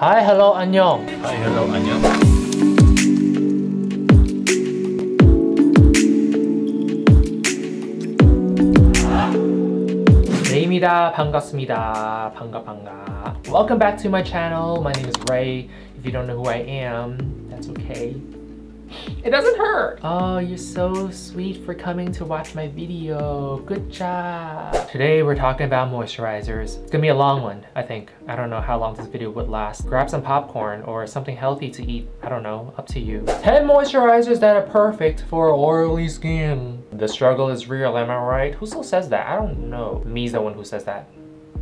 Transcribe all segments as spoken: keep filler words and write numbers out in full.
Hi, hello, annyeong. Hi, hello, annyeong. Rene입니다. 반갑습니다. 반가 반가. Welcome back to my channel. My name is Ray. If you don't know who I am, that's okay. It doesn't hurt. Oh, you're so sweet for coming to watch my video. Good job. Today we're talking about moisturizers. It's gonna be a long one, I think. I don't know how long this video would last. Grab some popcorn or something healthy to eat. I don't know, up to you. ten moisturizers that are perfect for oily skin. The struggle is real, am I right? Who still says that? I don't know. Me's the one who says that.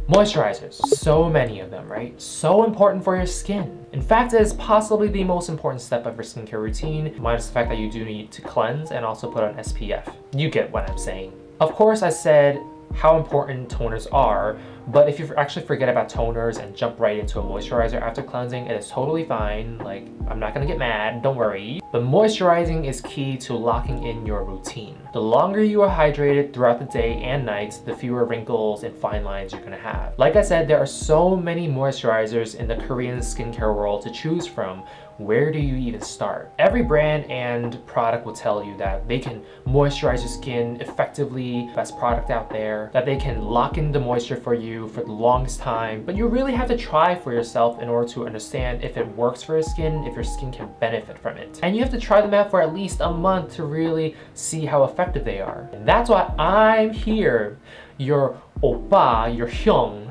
Moisturizers, so many of them, right? So important for your skin. In fact, it is possibly the most important step of your skincare routine, minus the fact that you do need to cleanse and also put on S P F. You get what I'm saying. Of course, I said how important toners are, but if you actually forget about toners and jump right into a moisturizer after cleansing, it is totally fine. Like, I'm not gonna get mad, don't worry. But moisturizing is key to locking in your routine. The longer you are hydrated throughout the day and night, the fewer wrinkles and fine lines you're gonna have. Like I said, there are so many moisturizers in the Korean skincare world to choose from. Where do you even start? Every brand and product will tell you that they can moisturize your skin effectively, best product out there, that they can lock in the moisture for you for the longest time, but you really have to try for yourself in order to understand if it works for your skin, if your skin can benefit from it. And you have to try them out for at least a month to really see how effective they are. And that's why I'm here, your oppa, your hyung,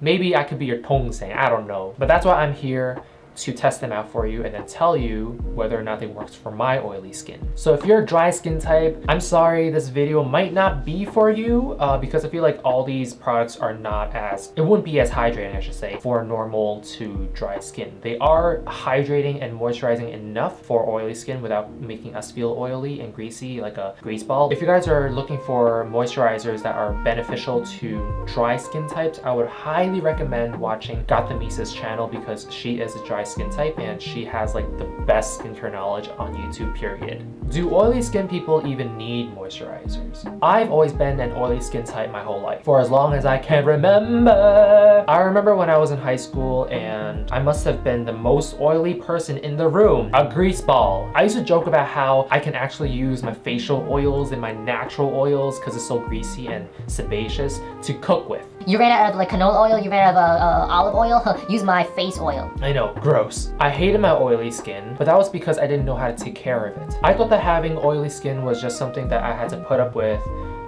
maybe I could be your dongseng, I don't know, but that's why I'm here to test them out for you and then tell you whether or not they worked for my oily skin. So if you're a dry skin type, I'm sorry this video might not be for you uh, because I feel like all these products are not as, it wouldn't be as hydrating I should say, for normal to dry skin. They are hydrating and moisturizing enough for oily skin without making us feel oily and greasy like a grease ball. If you guys are looking for moisturizers that are beneficial to dry skin types, I would highly recommend watching Gothamista's channel because she is a dry skin type and she has like the best skincare knowledge on YouTube, period. Do oily skin people even need moisturizers? I've always been an oily skin type my whole life, for as long as I can remember. I remember when I was in high school and I must have been the most oily person in the room, a grease ball. I used to joke about how I can actually use my facial oils and my natural oils because it's so greasy and sebaceous to cook with. You ran out of like canola oil, you ran out of uh, uh, olive oil, use my face oil. I know, gross. I hated my oily skin, but that was because I didn't know how to take care of it. I thought that having oily skin was just something that I had to put up with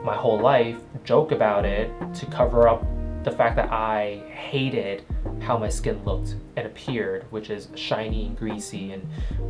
my whole life, joke about it, to cover up the fact that I hated how my skin looked and appeared, which is shiny, greasy, and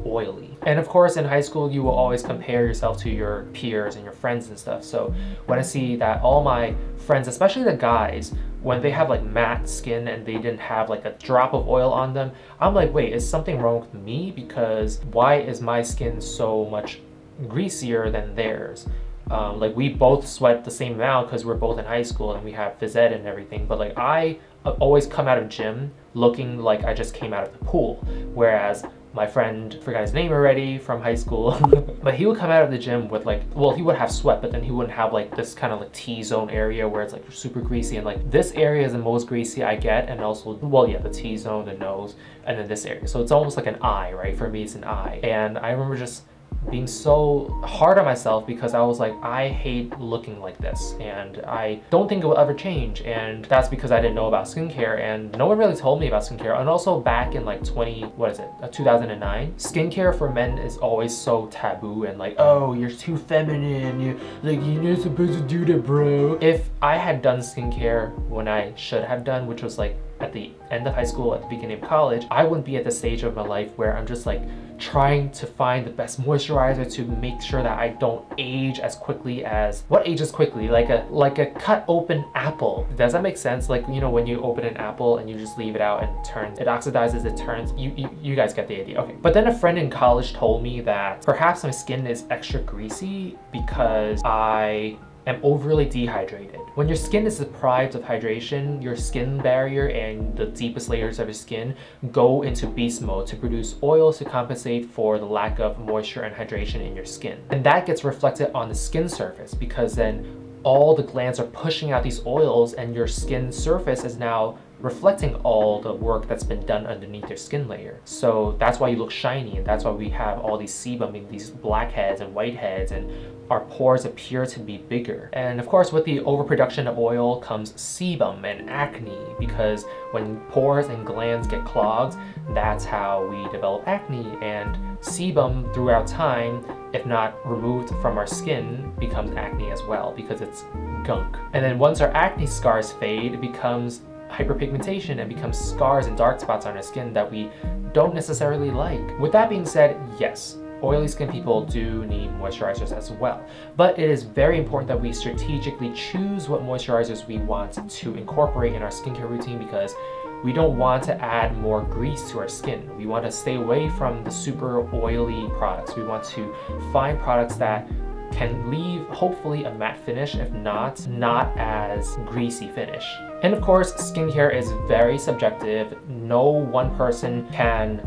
oily. And of course, in high school, you will always compare yourself to your peers and your friends and stuff. So when I see that all my friends, especially the guys, when they have like matte skin and they didn't have like a drop of oil on them, I'm like, wait, is something wrong with me? Because why is my skin so much greasier than theirs? Um, like we both sweat the same amount because we're both in high school and we have phys ed and everything, but like I always come out of gym looking like I just came out of the pool, whereas my friend, forgot his name already, from high school, but he would come out of the gym with like, well, he would have sweat, but then he wouldn't have like this kind of like T-zone area where it's like super greasy, and like this area is the most greasy I get, and also, well, yeah, the T-zone, the nose, and then this area. So it's almost like an eye, right? For me, it's an eye. And I remember just being so hard on myself because I was like, I hate looking like this and I don't think it will ever change, and that's because I didn't know about skincare and no one really told me about skincare. And also back in like twenty what is it uh, two thousand nine, skincare for men is always so taboo and like, oh, you're too feminine, you like you're not supposed to do that, bro. If I had done skincare when I should have done, which was like at the end of high school, at the beginning of college, I wouldn't be at the stage of my life where I'm just like trying to find the best moisturizer to make sure that I don't age as quickly as, what ages quickly? Like a like a cut open apple. Does that make sense? Like, you know, when you open an apple and you just leave it out and it turns, it oxidizes, it turns, you, you, you guys get the idea, okay. But then a friend in college told me that perhaps my skin is extra greasy because I am overly dehydrated. When your skin is deprived of hydration, your skin barrier and the deepest layers of your skin go into beast mode to produce oils to compensate for the lack of moisture and hydration in your skin. And that gets reflected on the skin surface because then all the glands are pushing out these oils and your skin surface is now reflecting all the work that's been done underneath your skin layer. So that's why you look shiny, and that's why we have all these sebum, these blackheads and whiteheads, and our pores appear to be bigger. And of course, with the overproduction of oil comes sebum and acne, because when pores and glands get clogged, that's how we develop acne. And sebum throughout time, if not removed from our skin, becomes acne as well, because it's gunk. And then once our acne scars fade, it becomes hyperpigmentation and becomes scars and dark spots on our skin that we don't necessarily like. With that being said, yes, oily skin people do need moisturizers as well, but it is very important that we strategically choose what moisturizers we want to incorporate in our skincare routine, because we don't want to add more grease to our skin. We want to stay away from the super oily products. We want to find products that can leave hopefully a matte finish, if not not as greasy finish. And of course, skincare is very subjective. No one person can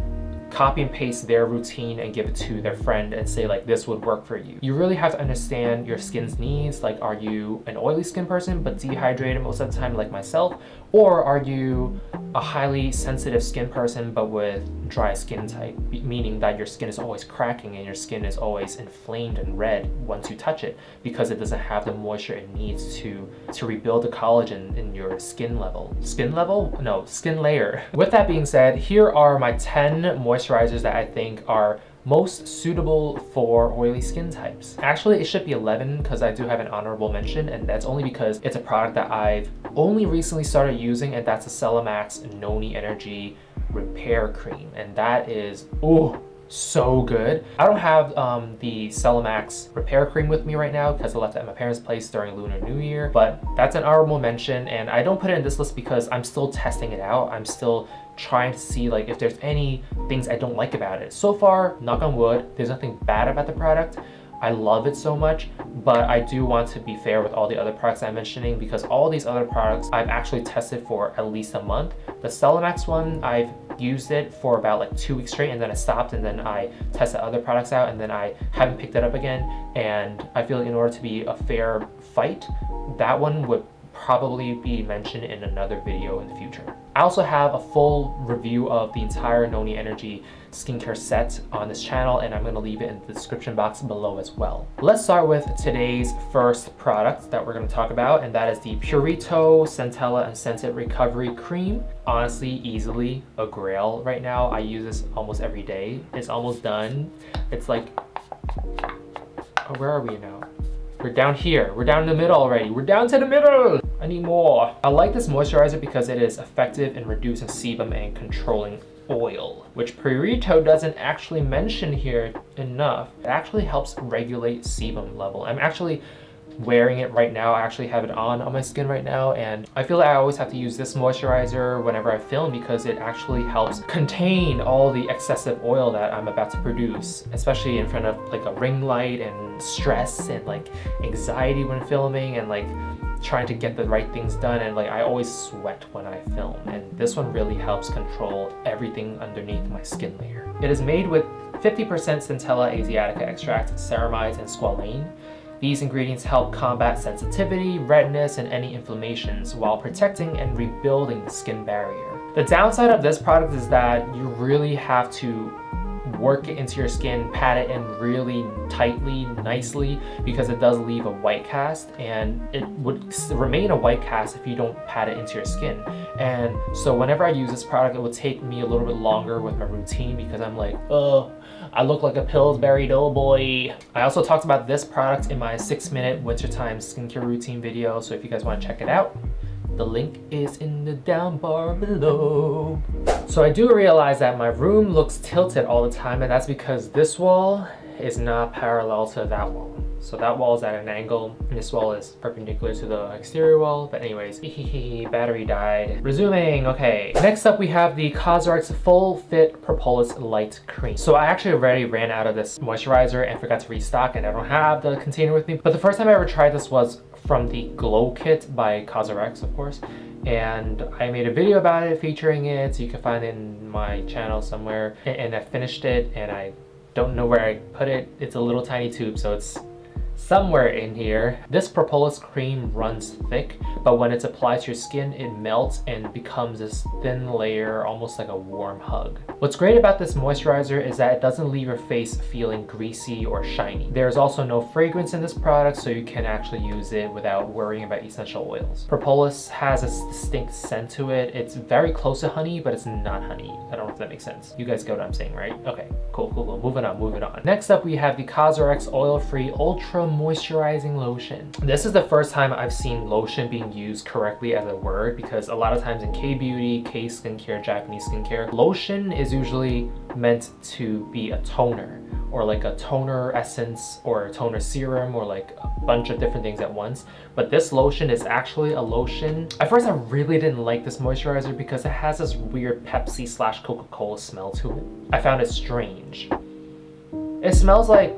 copy and paste their routine and give it to their friend and say like, this would work for you. You really have to understand your skin's needs. Like, are you an oily skin person but dehydrated most of the time like myself? Or are you a highly sensitive skin person but with dry skin type, meaning that your skin is always cracking and your skin is always inflamed and red once you touch it because it doesn't have the moisture it needs to to rebuild the collagen in your skin level. Skin level? No, skin layer. With that being said, here are my ten moisturizers that I think are most suitable for oily skin types. Actually, it should be eleven because I do have an honorable mention, and that's only because it's a product that I've only recently started using, and that's the Celimax Noni Energy Repair Cream, and that is, ooh, so good. I don't have um, the Celimax Repair Cream with me right now because I left it at my parents' place during Lunar New Year, but that's an honorable mention, and I don't put it in this list because I'm still testing it out. I'm still trying to see like if there's any things I don't like about it. So far, knock on wood, there's nothing bad about the product. I love it so much, but I do want to be fair with all the other products I'm mentioning because all these other products I've actually tested for at least a month. The Celimax one, I've used it for about like two weeks straight, and then I stopped, and then I tested other products out, and then I haven't picked it up again. And I feel like in order to be a fair fight, that one would probably be mentioned in another video in the future. I also have a full review of the entire Noni Energy skincare set on this channel, and I'm going to leave it in the description box below as well. Let's start with today's first product that we're going to talk about, and that is the Purito Centella and Scented Recovery Cream. Honestly, easily a grail right now. I use this almost every day. It's almost done. It's like, oh, where are we now? We're down here. We're down in the middle already. We're down to the middle. I need more. I like this moisturizer because it is effective in reducing sebum and controlling oil, which Purito doesn't actually mention here enough. It actually helps regulate sebum level. I'm actually wearing it right now. I actually have it on on my skin right now, and I feel like I always have to use this moisturizer whenever I film because it actually helps contain all the excessive oil that I'm about to produce, especially in front of like a ring light and stress and like anxiety when filming and like trying to get the right things done. And like I always sweat when I film, and this one really helps control everything underneath my skin layer. It is made with fifty percent Centella Asiatica extract, ceramides, and squalane. These ingredients help combat sensitivity, redness, and any inflammations while protecting and rebuilding the skin barrier. The downside of this product is that you really have to work it into your skin, pat it in really tightly, nicely, because it does leave a white cast, and it would remain a white cast if you don't pat it into your skin. And so whenever I use this product, it would take me a little bit longer with my routine because I'm like, oh, I look like a Pillsbury Doughboy. I also talked about this product in my six minute wintertime skincare routine video, so if you guys want to check it out, the link is in the down bar below. So I do realize that my room looks tilted all the time, and that's because this wall is not parallel to that wall. So that wall is at an angle, and this wall is perpendicular to the exterior wall. But anyways, battery died. Resuming, okay. Next up, we have the COSRX Full Fit Propolis Light Cream. So I actually already ran out of this moisturizer and forgot to restock, and I don't have the container with me. But the first time I ever tried this was from the Glow Kit by COSRX, of course. And I made a video about it featuring it, so you can find it in my channel somewhere. And I finished it, and I don't know where I put it. It's a little tiny tube, so it's Somewhere in here, this propolis cream runs thick, but when it's applied to your skin, it melts and becomes this thin layer, almost like a warm hug. What's great about this moisturizer is that it doesn't leave your face feeling greasy or shiny. There's also no fragrance in this product, so you can actually use it without worrying about essential oils. Propolis has a distinct scent to it. It's very close to honey, but it's not honey. I don't know if that makes sense. You guys get what I'm saying, right? Okay, cool, cool, cool. Moving on, moving on. Next up, we have the COSRX Oil-Free Ultra Moisturizing Lotion. This is the first time I've seen lotion being used correctly as a word, because a lot of times in K-beauty, K-skincare, Japanese skincare, lotion is usually meant to be a toner, or like a toner essence, or a toner serum, or like a bunch of different things at once. But this lotion is actually a lotion. At first I really didn't like this moisturizer because it has this weird Pepsi slash Coca-Cola smell to it. I found it strange. It smells like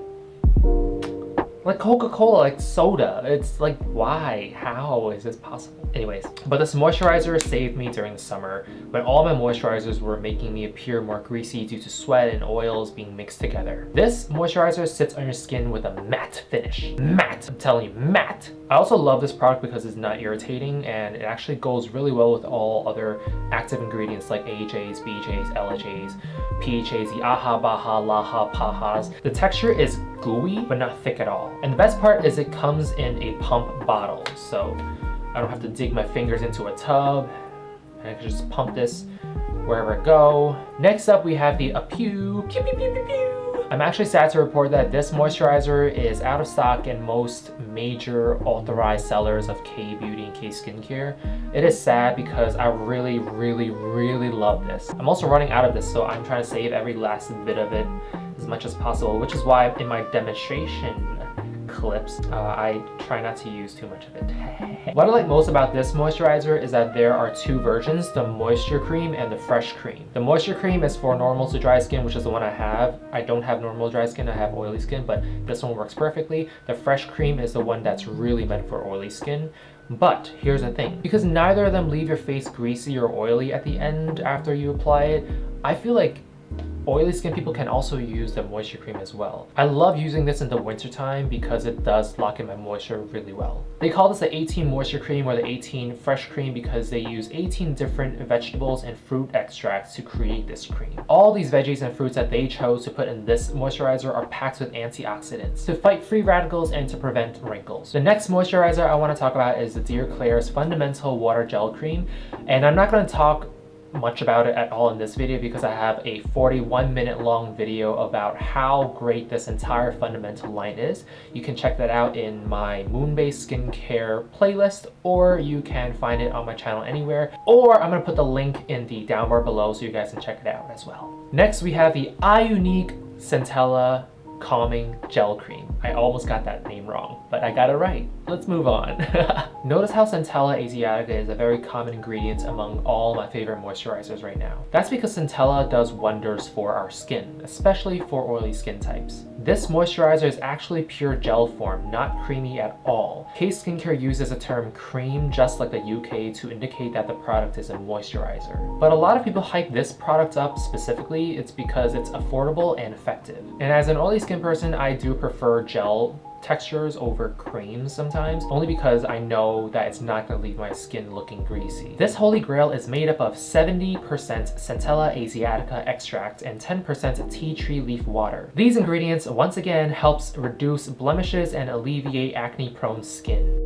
like Coca-Cola, like soda. It's like, why? How is this possible? Anyways, but this moisturizer saved me during the summer when all my moisturizers were making me appear more greasy due to sweat and oils being mixed together. This moisturizer sits on your skin with a matte finish. Matte, I'm telling you, matte. I also love this product because it's not irritating and it actually goes really well with all other active ingredients like A H As, B H As, L H As, P H As, the AHA, BAHA, LAHA, PAHAs. The texture is gooey, but not thick at all. And the best part is it comes in a pump bottle, so I don't have to dig my fingers into a tub, and I can just pump this wherever I go. Next up, we have the A'Pieu. Pew, pew, pew, pew, pew. I'm actually sad to report that this moisturizer is out of stock in most major authorized sellers of K-beauty and K-skincare. It is sad because I really, really, really love this. I'm also running out of this, so I'm trying to save every last bit of it as much as possible, which is why in my demonstration clips, uh, I try not to use too much of it. What I like most about this moisturizer is that there are two versions, the moisture cream and the fresh cream. The moisture cream is for normal to dry skin, which is the one I have. I don't have normal dry skin, I have oily skin, but this one works perfectly. The fresh cream is the one that's really meant for oily skin. But here's the thing, because neither of them leave your face greasy or oily at the end after you apply it, I feel like oily skin people can also use the moisture cream as well. I love using this in the winter time because it does lock in my moisture really well. They call this the eighteen moisture cream or the eighteen fresh cream because they use eighteen different vegetables and fruit extracts to create this cream. All these veggies and fruits that they chose to put in this moisturizer are packed with antioxidants to fight free radicals and to prevent wrinkles. The next moisturizer I want to talk about is the Dear Klairs Fundamental Water Gel Cream, and I'm not going to talk much about it at all in this video because I have a forty-one minute long video about how great this entire fundamental line is. You can check that out in my Moonbase skincare playlist, or you can find it on my channel anywhere, or I'm gonna put the link in the down bar below so you guys can check it out as well. Next we have the iUnik Centella Calming Gel Cream. I almost got that name wrong, but I got it right. Let's move on. Notice how Centella Asiatica is a very common ingredient among all my favorite moisturizers right now. That's because Centella does wonders for our skin, especially for oily skin types. This moisturizer is actually pure gel form, not creamy at all. K Skincare uses the term cream just like the U K to indicate that the product is a moisturizer. But a lot of people hype this product up specifically, it's because it's affordable and effective. And as an oily skin person, I do prefer gel textures over creams sometimes, only because I know that it's not going to leave my skin looking greasy. This holy grail is made up of seventy percent Centella Asiatica extract and ten percent tea tree leaf water. These ingredients, once again, helps reduce blemishes and alleviate acne-prone skin.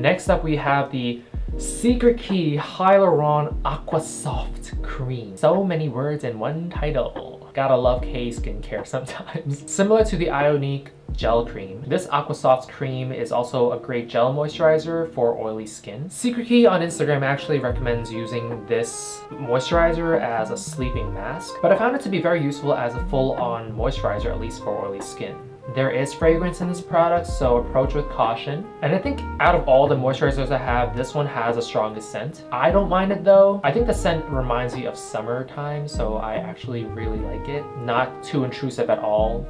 Next up, we have the Secret Key Hyaluron Aqua Soft Cream. So many words in one title. Gotta love K skincare sometimes. Similar to the iUnik Gel Cream, this Aqua Soft Cream is also a great gel moisturizer for oily skin. Secret Key on Instagram actually recommends using this moisturizer as a sleeping mask, but I found it to be very useful as a full-on moisturizer, at least for oily skin. There is fragrance in this product, so approach with caution. And I think out of all the moisturizers I have, this one has the strongest scent. I don't mind it though. I think the scent reminds me of summertime, so I actually really like it. Not too intrusive at all.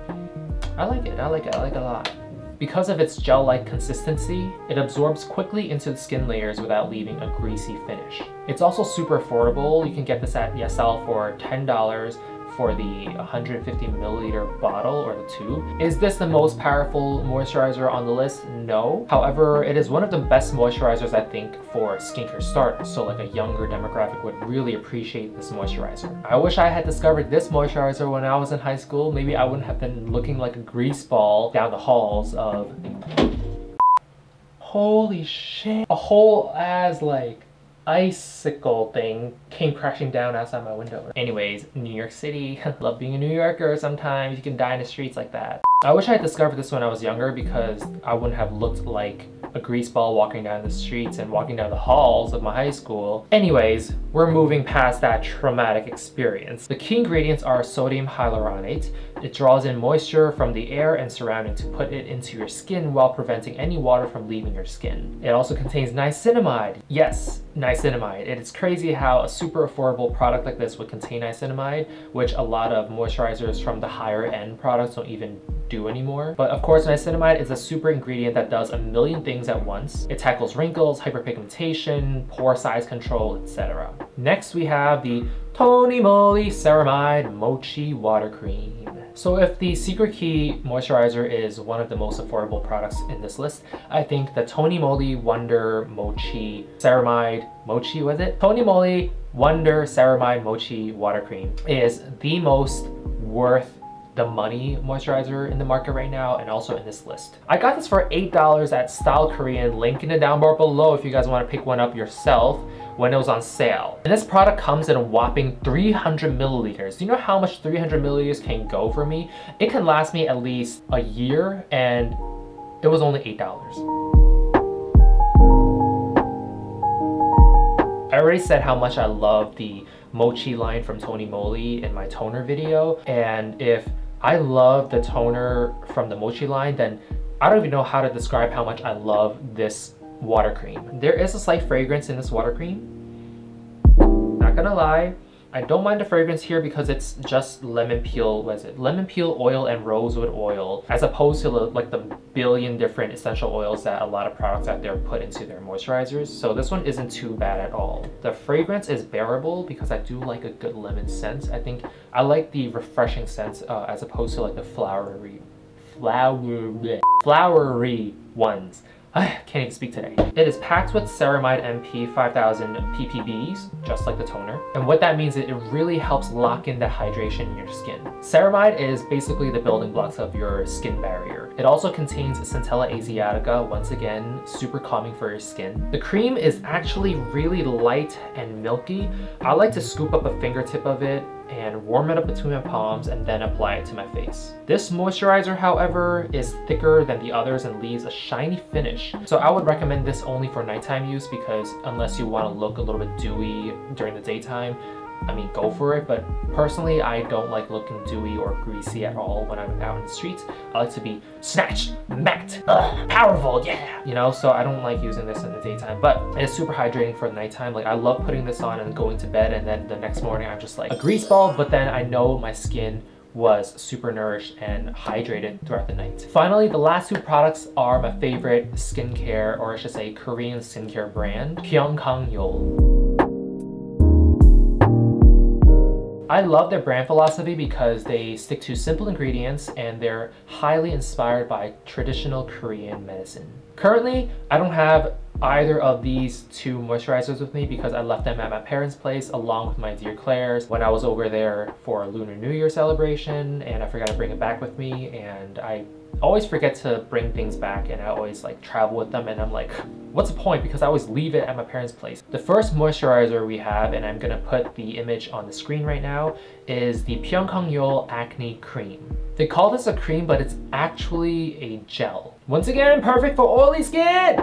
I like it, I like it, I like it a lot. Because of its gel-like consistency, it absorbs quickly into the skin layers without leaving a greasy finish. It's also super affordable. You can get this at YesStyle for ten dollars. for the one hundred fifty milliliter bottle or the tube. Is this the most powerful moisturizer on the list? No. However, it is one of the best moisturizers, I think, for skincare starters. So like a younger demographic would really appreciate this moisturizer. I wish I had discovered this moisturizer when I was in high school. Maybe I wouldn't have been looking like a grease ball down the halls of... Holy shit. A whole ass like icicle thing came crashing down outside my window. Anyways, New York City. Love being a New Yorker sometimes. You can die in the streets like that. I wish I had discovered this when I was younger because I wouldn't have looked like a grease ball walking down the streets and walking down the halls of my high school. Anyways, we're moving past that traumatic experience. The key ingredients are sodium hyaluronate. It draws in moisture from the air and surrounding to put it into your skin while preventing any water from leaving your skin. It also contains niacinamide. Yes, niacinamide. It is crazy how a super affordable product like this would contain niacinamide, which a lot of moisturizers from the higher end products don't even do anymore. But of course, niacinamide is a super ingredient that does a million things at once. It tackles wrinkles, hyperpigmentation, pore size control, et cetera. Next, we have the Tony Moly Ceramide Mochi Water Cream. So if the Secret Key moisturizer is one of the most affordable products in this list, I think the Tony Moly Wonder Mochi Ceramide Mochi, was it? Tony Moly Wonder Ceramide Mochi Water Cream is the most worth the money moisturizer in the market right now and also in this list. I got this for eight dollars at Style Korean, link in the down bar below if you guys wanna pick one up yourself when it was on sale. And this product comes in a whopping three hundred milliliters. Do you know how much three hundred milliliters can go for me? It can last me at least a year and it was only eight dollars. I already said how much I love the Mochi line from Tony Moly in my toner video, and if I love the toner from the Mochi line, then I don't even know how to describe how much I love this water cream. There is a slight fragrance in this water cream, not gonna lie. I don't mind the fragrance here because it's just lemon peel, what is it? Lemon peel oil and rosewood oil, as opposed to like the billion different essential oils that a lot of products out there put into their moisturizers. So this one isn't too bad at all. The fragrance is bearable because I do like a good lemon scent. I think I like the refreshing scent uh, as opposed to like the flowery, flowery, flowery ones. I can't even speak today. It is packed with Ceramide M P five thousand P P Bs, just like the toner. And what that means is it really helps lock in the hydration in your skin. Ceramide is basically the building blocks of your skin barrier. It also contains Centella Asiatica, once again, super calming for your skin. The cream is actually really light and milky. I like to scoop up a fingertip of it and warm it up between my palms and then apply it to my face. This moisturizer, however, is thicker than the others and leaves a shiny finish. So I would recommend this only for nighttime use because unless you want to look a little bit dewy during the daytime, I mean, go for it. But personally, I don't like looking dewy or greasy at all when I'm out in the streets. I like to be snatched, macked, ugh, powerful, yeah! You know, so I don't like using this in the daytime, but it's super hydrating for the nighttime. Like, I love putting this on and going to bed, and then the next morning, I'm just like a grease ball, but then I know my skin was super nourished and hydrated throughout the night. Finally, the last two products are my favorite skincare, or I should say Korean skincare brand, Pyunkang Yul. I love their brand philosophy because they stick to simple ingredients and they're highly inspired by traditional Korean medicine. Currently, I don't have either of these two moisturizers with me because I left them at my parents' place along with my dear Klairs when I was over there for a Lunar New Year celebration, and I forgot to bring it back with me, and I always forget to bring things back, and I always like travel with them and I'm like, what's the point? Because I always leave it at my parents' place. The first moisturizer we have, and I'm gonna put the image on the screen right now, is the Pyunkang Yul Acne Cream. They call this a cream, but it's actually a gel. Once again, perfect for oily skin!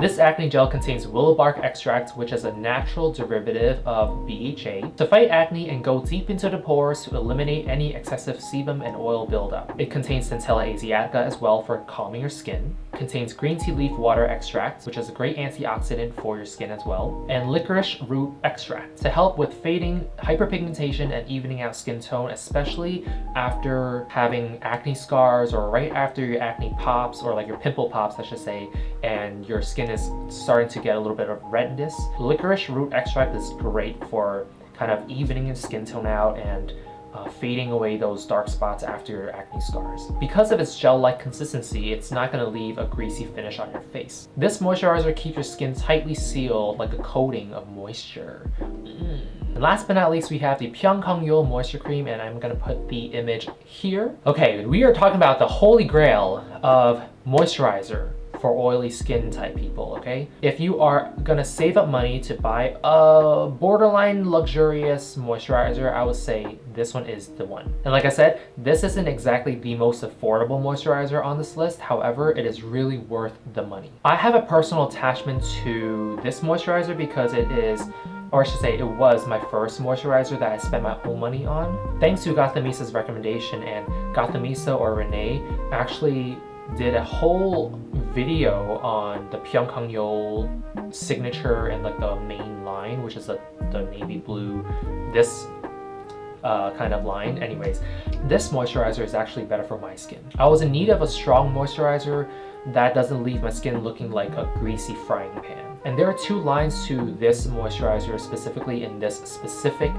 This acne gel contains willow bark extract, which is a natural derivative of B H A, to fight acne and go deep into the pores to eliminate any excessive sebum and oil buildup. It contains Centella Asiatica as well for calming your skin. Contains green tea leaf water extract, which is a great antioxidant for your skin as well, and licorice root extract to help with fading, hyperpigmentation, and evening out skin tone, especially after having acne scars or right after your acne pops, or like your pimple pops, I should say, and your skin is starting to get a little bit of redness. Licorice root extract is great for kind of evening his skin tone out and Uh, fading away those dark spots after your acne scars. Because of its gel-like consistency, it's not going to leave a greasy finish on your face. This moisturizer keeps your skin tightly sealed like a coating of moisture. Mm. And last but not least, we have the Pyunkang Yul Moisture Cream, and I'm going to put the image here. Okay, we are talking about the holy grail of moisturizer for oily skin type people, okay? If you are gonna save up money to buy a borderline luxurious moisturizer, I would say this one is the one. And like I said, this isn't exactly the most affordable moisturizer on this list. However, it is really worth the money. I have a personal attachment to this moisturizer because it is, or I should say it was, my first moisturizer that I spent my own money on. Thanks to Gothamista's recommendation, and Gothamista or Renee actually did a whole video on the Pyunkang Yul signature and like the main line, which is the, the navy blue, this uh, kind of line. Anyways, this moisturizer is actually better for my skin. I was in need of a strong moisturizer that doesn't leave my skin looking like a greasy frying pan. And there are two lines to this moisturizer, specifically in this specific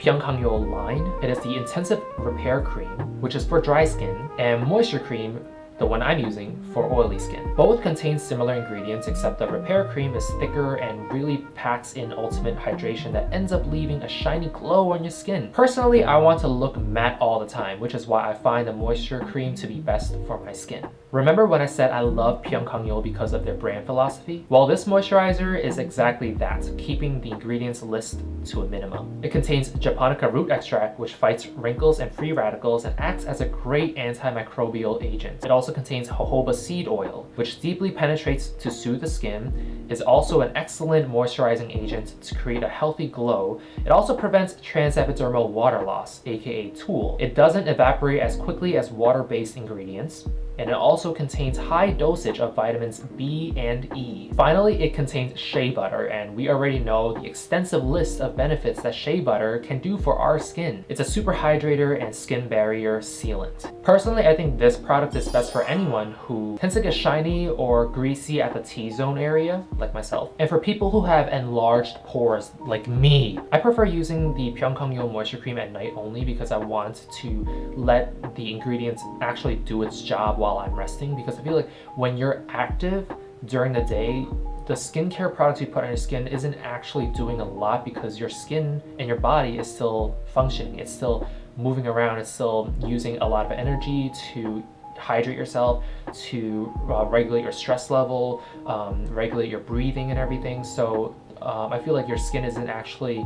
Pyunkang Yul line. It is the Intensive Repair Cream, which is for dry skin, and Moisture Cream, the one I'm using, for oily skin. Both contain similar ingredients, except the repair cream is thicker and really packs in ultimate hydration that ends up leaving a shiny glow on your skin. Personally, I want to look matte all the time, which is why I find the moisture cream to be best for my skin. Remember when I said I love Pyunkang Yul because of their brand philosophy? Well, this moisturizer is exactly that, keeping the ingredients list to a minimum. It contains japonica root extract, which fights wrinkles and free radicals and acts as a great antimicrobial agent. It also Also contains jojoba seed oil, which deeply penetrates to soothe the skin, is also an excellent moisturizing agent to create a healthy glow. It also prevents transepidermal water loss, aka TEWL. It doesn't evaporate as quickly as water-based ingredients, and it also contains high dosage of vitamins B and E. Finally, it contains shea butter, and we already know the extensive list of benefits that shea butter can do for our skin. It's a super hydrator and skin barrier sealant. Personally, I think this product is best for anyone who tends to get shiny or greasy at the T-zone area, like myself, and for people who have enlarged pores, like me. I prefer using the Pyunkang Yul Moisture Cream at night only because I want to let the ingredients actually do its job while I'm resting, because I feel like when you're active during the day, the skincare products you put on your skin isn't actually doing a lot because your skin and your body is still functioning. It's still moving around. It's still using a lot of energy to hydrate yourself, to uh, regulate your stress level, um, regulate your breathing and everything. So um, I feel like your skin isn't actually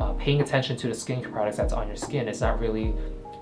uh, paying attention to the skincare products that's on your skin. It's not really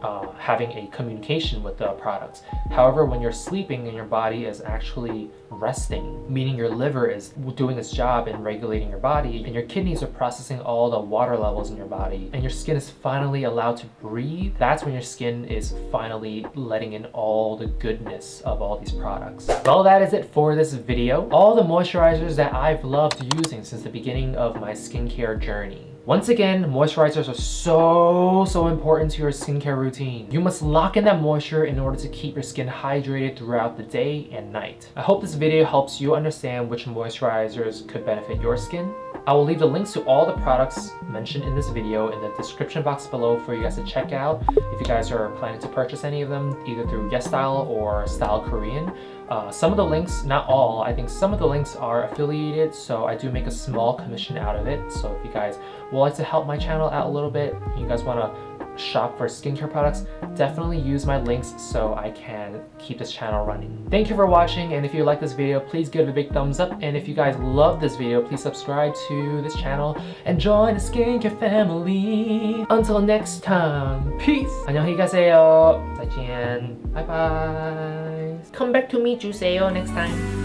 uh, having a communication with the products. However, when you're sleeping and your body is actually resting, meaning your liver is doing its job in regulating your body, and your kidneys are processing all the water levels in your body, and your skin is finally allowed to breathe, that's when your skin is finally letting in all the goodness of all these products. Well, that is it for this video. All the moisturizers that I've loved using since the beginning of my skincare journey. Once again, moisturizers are so, so important to your skincare routine. You must lock in that moisture in order to keep your skin hydrated throughout the day and night. I hope this video helps you understand which moisturizers could benefit your skin. I will leave the links to all the products mentioned in this video in the description box below for you guys to check out if you guys are planning to purchase any of them, either through YesStyle or Style Korean. Uh, some of the links, not all, I think some of the links are affiliated, so I do make a small commission out of it. So if you guys would like to help my channel out a little bit, you guys want to shop for skincare products, definitely use my links so I can keep this channel running. Thank you for watching, and if you like this video, please give it a big thumbs up. And if you guys love this video, please subscribe to this channel and join the skincare family. Until next time, peace! 안녕히 가세요. 再见. Bye bye. Come back to me, Juseo, next time.